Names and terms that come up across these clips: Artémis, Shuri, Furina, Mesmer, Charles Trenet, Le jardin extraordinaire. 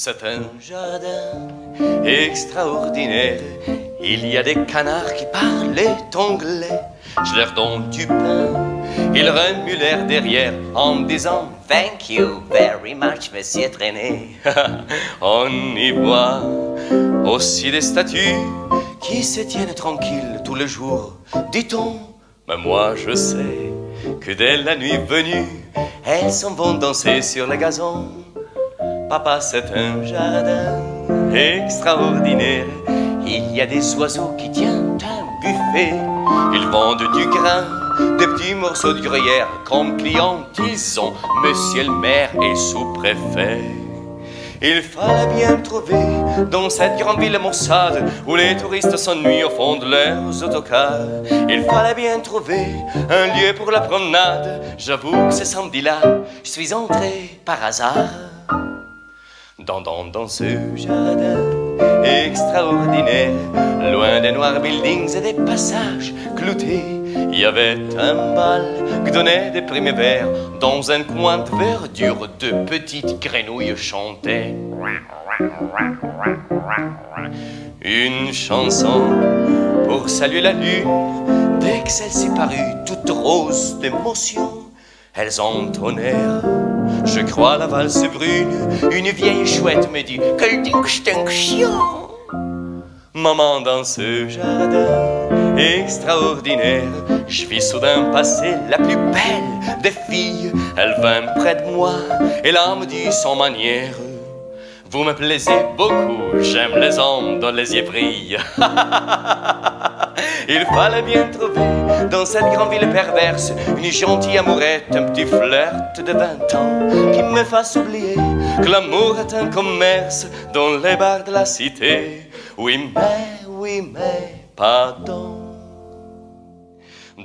c'est un jardin extraordinaire. Il y a des canards qui parlent anglais. Je leur donne du pain, ils remuent l'air derrière en me disant « Thank you very much, monsieur Trenet. » On y voit aussi des statues qui se tiennent tranquilles tout le jour, dit-on. Mais moi je sais que dès la nuit venue, elles s'en vont danser sur le gazon. Papa, c'est un jardin extraordinaire. Il y a des oiseaux qui tiennent un buffet. Ils vendent du grain, des petits morceaux de gruyère. Comme clients, ils ont monsieur le maire et sous-préfet. Il fallait bien trouver dans cette grande ville maussade où les touristes s'ennuient au fond de leurs autocars. Il fallait bien trouver un lieu pour la promenade. J'avoue que ce samedi-là, je suis entré par hasard dans ce jardin extraordinaire. Loin des noirs buildings et des passages cloutés, il y avait un bal qui donnait des primevères. Dans un coin de verdure, de petites grenouilles chantaient une chanson pour saluer la lune. Dès que celle-ci parut toute rose d'émotion, elles entonnèrent, je crois, la valse brune. Une vieille chouette me dit « Quel distinction !» Maman, dans ce jardin extraordinaire, je vis soudain passer la plus belle des filles. Elle vint près de moi et là me dit sans manière « Vous me plaisez beaucoup, j'aime les hommes dont les yeux brillent. » Il fallait bien trouver dans cette grande ville perverse une gentille amourette, un petit flirt de 20 ans qui me fasse oublier que l'amour est un commerce dans les bars de la cité. Oui, mais, pardon.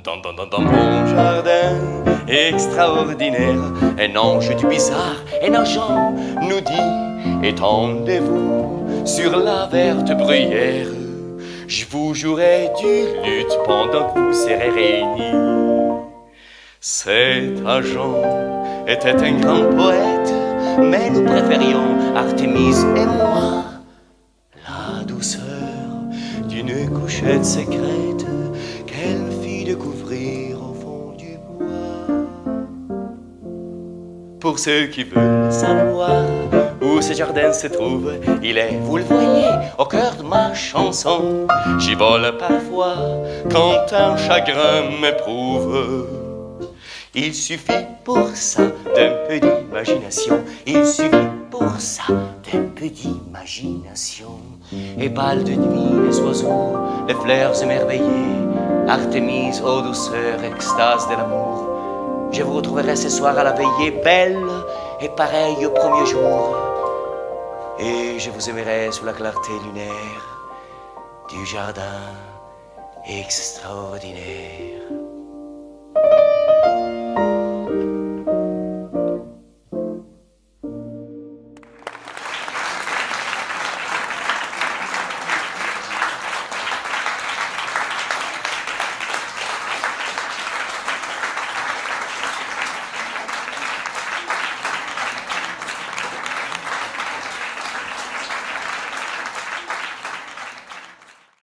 Dans mon jardin extraordinaire, un ange du bizarre, un agent nous dit « Étendez-vous sur la verte bruyère, je vous jouerai du luth pendant que vous serez réunis. » Cet agent était un grand poète, mais nous préférions, Artémis et moi, d'une couchette secrète qu'elle me fit découvrir au fond du bois. Pour ceux qui veulent savoir où ce jardin se trouve, il est, vous le voyez, au cœur de ma chanson. J'y vole parfois quand un chagrin m'éprouve. Il suffit pour ça d'un peu d'imagination. Il suffit pour ça d'un peu d'imagination. Et pâle de nuit, les oiseaux, les fleurs émerveillées, Artémis, ô douceur, extase de l'amour, je vous retrouverai ce soir à la veillée, belle et pareille au premier jour. Et je vous aimerai sous la clarté lunaire du jardin extraordinaire.